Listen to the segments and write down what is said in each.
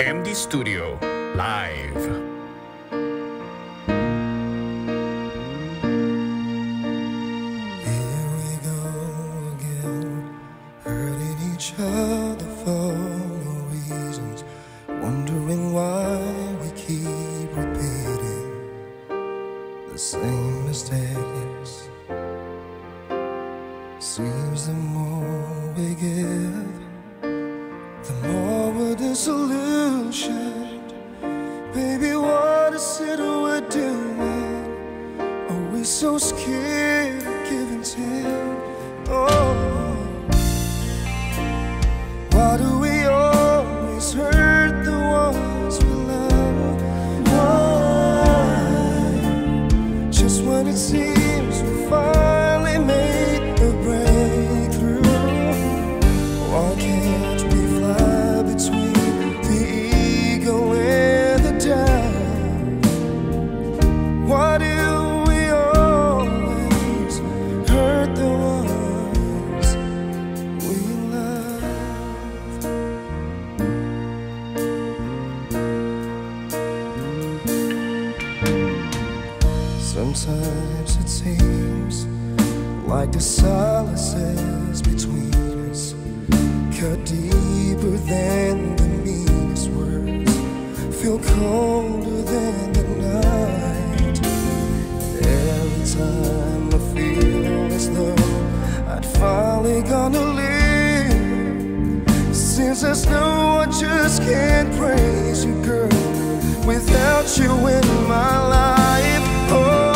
MD Studio Live. Sometimes it seems like the silences between us cut deeper than the meanest words, feel colder than the night. Every time I feel as though I'd finally gonna live, since I know I just can't praise you, girl, without you in my life. Oh,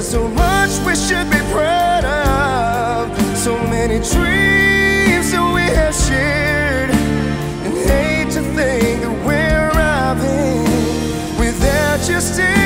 so much we should be proud of, so many dreams that we have shared, and hate to think that we're arriving without you standing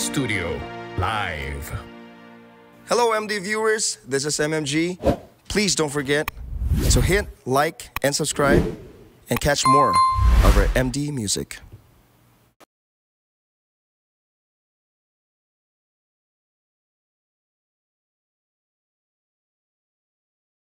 Studio Live. Hello MD viewers, this is MMG. Please don't forget to hit like and subscribe and catch more of our MD music.